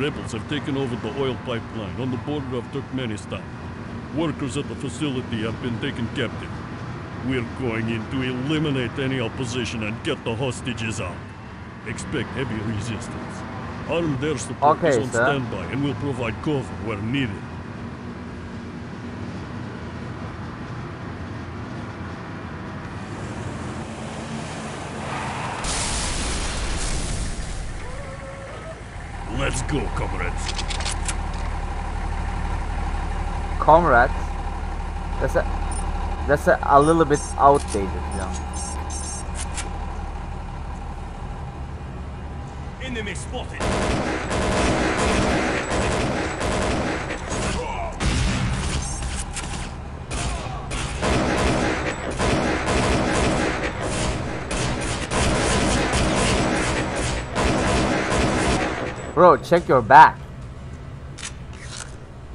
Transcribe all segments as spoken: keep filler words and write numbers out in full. Rebels have taken over the oil pipeline on the border of Turkmenistan. Workers at the facility have been taken captive. We're going in to eliminate any opposition and get the hostages out. Expect heavy resistance. Armed air support okay, is on sir. standby and will provide cover where needed. Let's go, comrades. Comrades? That's a, that's a, a little bit outdated, yeah. Enemy spotted. Bro, check your back.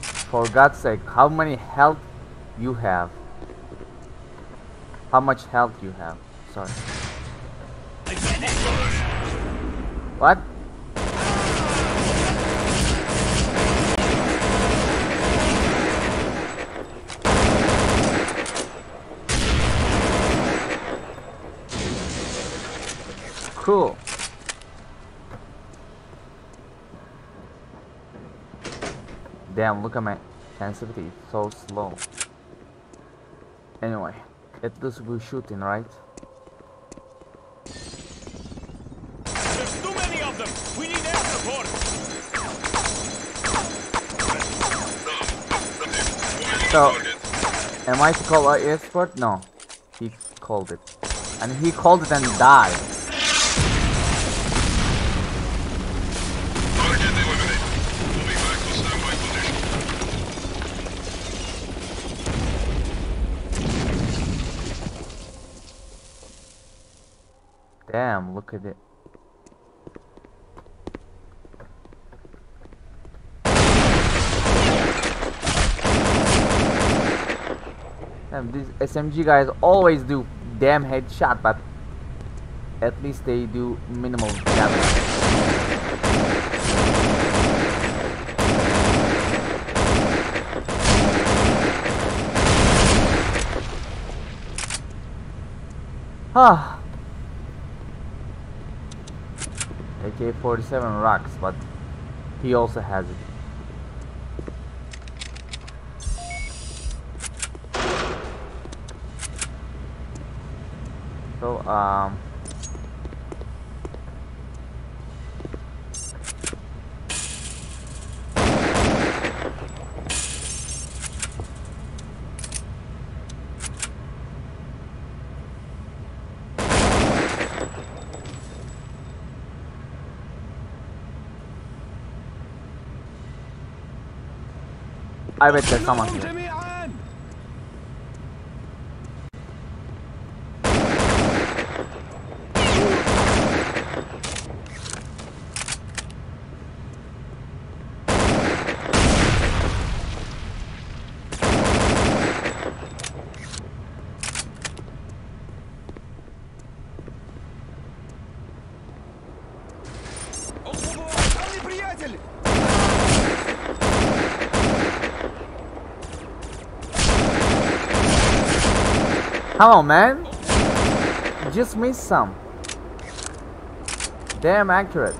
For God's sake, how many health you have? How much health you have? Sorry. What? Cool. Damn, look at my sensitivity, it's so slow. Anyway, at least we're shooting, right? There's too many of them! We need air support! So, am I to call our air support? No. He called it. And he called it and died. Damn, look at it. Damn, these S M G guys always do damn headshot, but at least they do minimal damage. Ah. A K forty-seven rocks, but he also has it. So, um... I bet there's someone here. Come on, man! You just missed some. Damn accurate.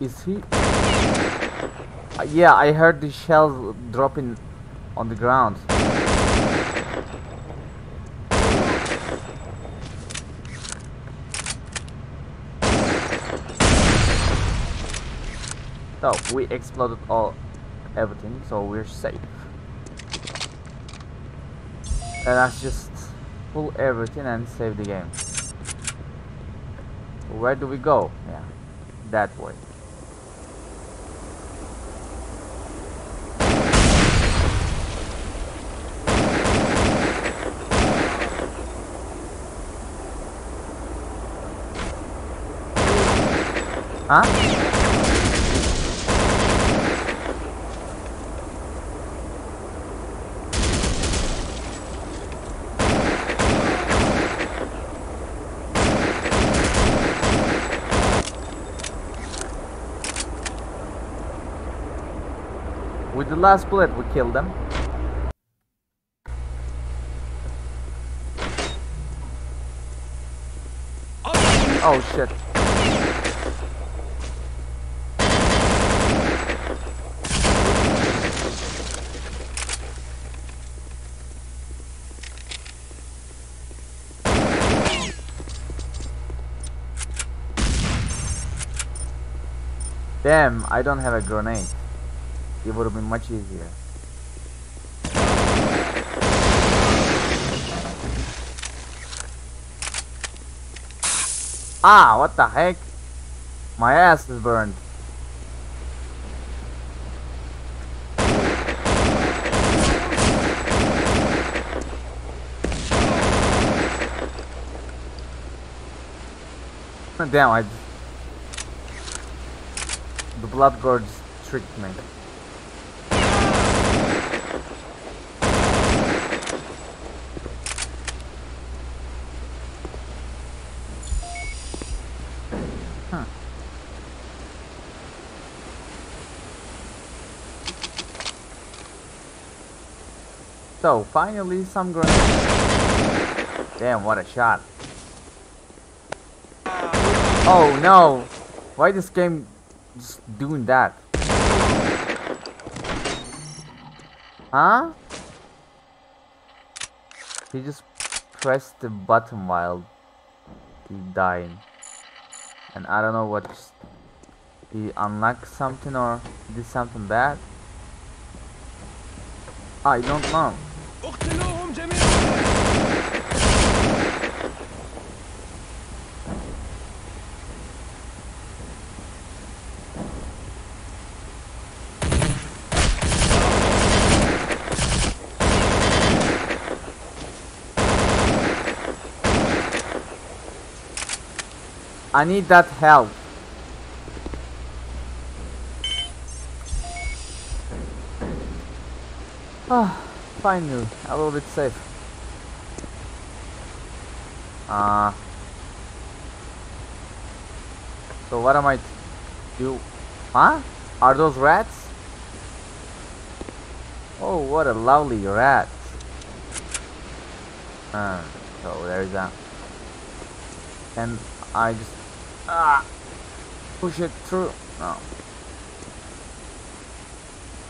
Is he? Uh, yeah, I heard the shells dropping on the ground. So we exploded all everything, so we're safe. And let's just pull everything and save the game. Where do we go? Yeah, that way. Huh? With the last bullet we killed them. Oh shit. Damn, I don't have a grenade. It would have been much easier. Ah, what the heck? My ass is burned. Damn, I... The blood gorge tricked me. So, finally some grenades. Damn, what a shot. Oh no! Why this game just doing that? Huh? He just pressed the button while he dying. And I don't know what... He unlocked something or did something bad? I don't know. I need that help. Oh, finally, a little bit safe. Ah. Uh, so what am I to do? Huh? Are those rats? Oh, what a lovely rat. Uh, so there's that. And I just ah, push it through. No.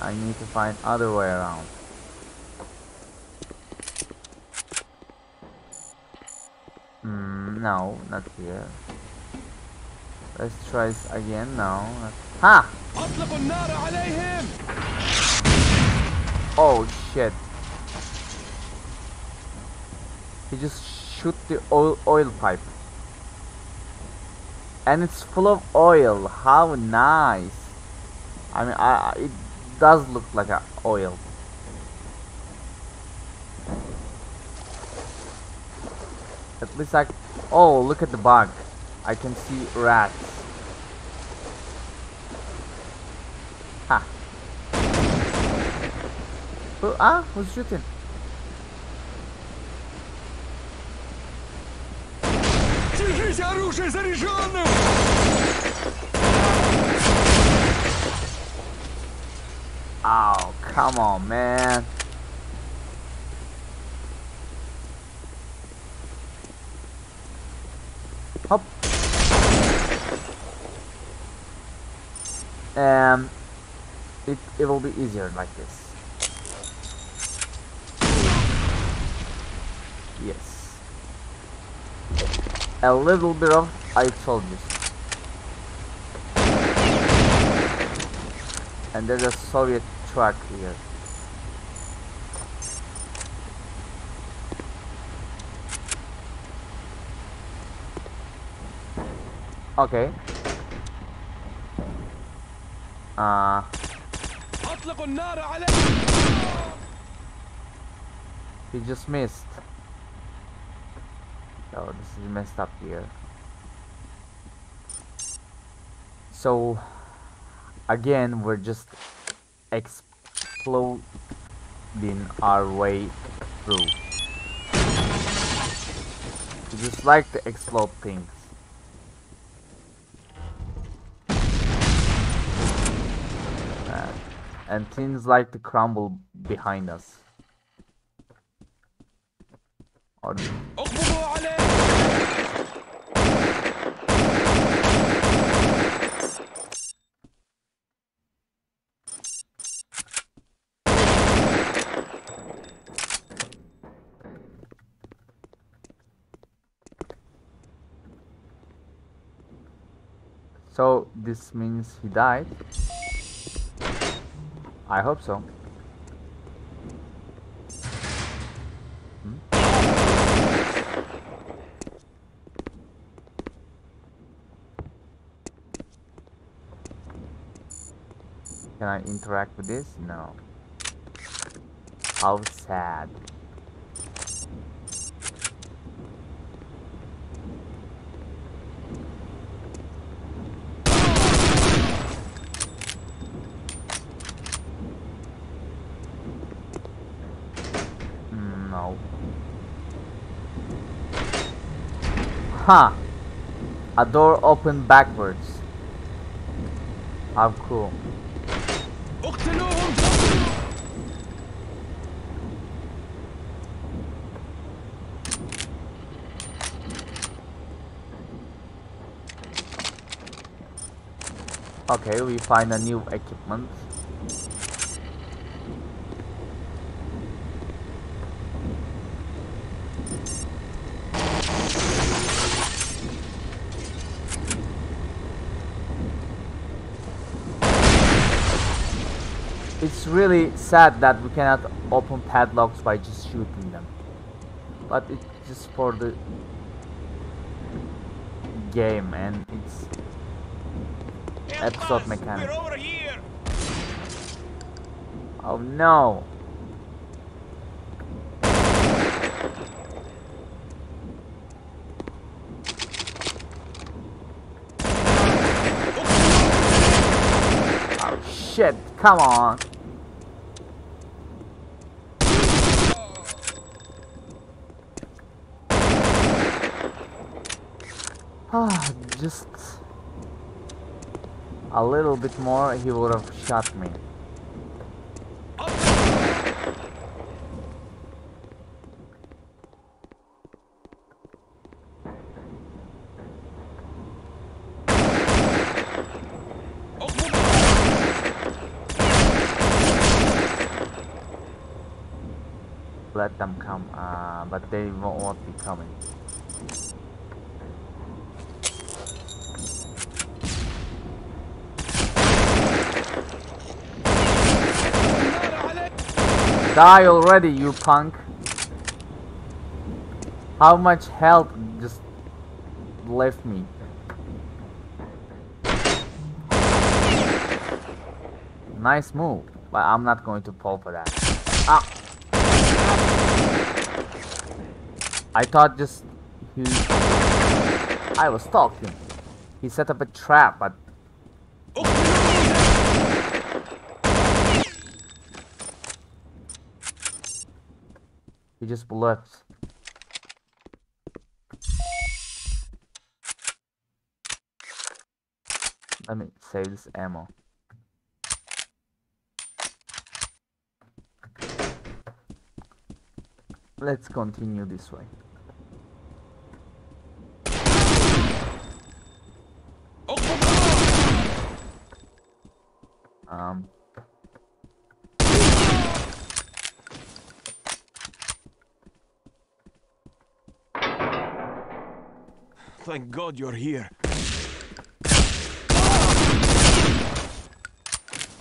I need to find other way around. Mm, no, not here. Let's try this again. No. Ha! Oh shit. He just shoot the oil, oil pipe. And it's full of oil. How nice. I mean, I, it does look like a oil. At least I... Oh, look at the bug. I can see rats. Ha. Who, ah, who's shooting? Oh, come on, man. Hop. Um, it, it will be easier like this. Yes. A little bit of I told you. And there's a Soviet truck here. Okay. Uh He just missed. Oh, this is messed up here. So, again, we're just exploding our way through. We just like to explode things. Uh, and things like to crumble behind us. Or... So this means he died. I hope so. Hmm? Can I interact with this? No. How sad. Huh, a door opened backwards. How cool. Okay, we find a new equipment. It's really sad that we cannot open padlocks by just shooting them, but it's just for the game and it's episode mechanic. Oh no! Oh shit! Come on! Ah, just a little bit more, he would have shot me. Let them come, uh, but they won't be coming. Die already, you punk! How much health just left me? Nice move, but I'm not going to pull for that. Ah! I thought just he... I was stalking. He set up a trap, but... he just left. Let me save this ammo. Let's continue this way. Um. Thank God you're here.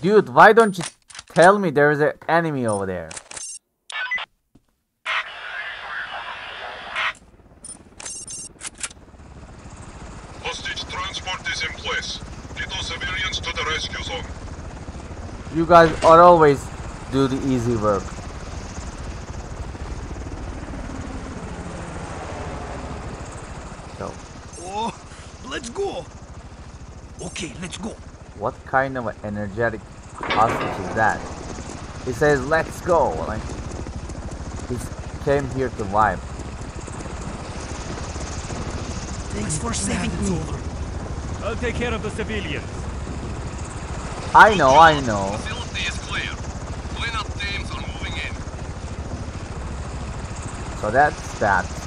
Dude, why don't you tell me there is an enemy over there? Hostage transport is in place. Get all civilians to the rescue zone. You guys are always do the easy work. So. Let's go. Okay, let's go. What kind of an energetic hostage is that? He says, "Let's go." Like he came here to vibe. Thanks for saving me. I'll take care of the civilians. I know, I know. Facility is clear. So that's that.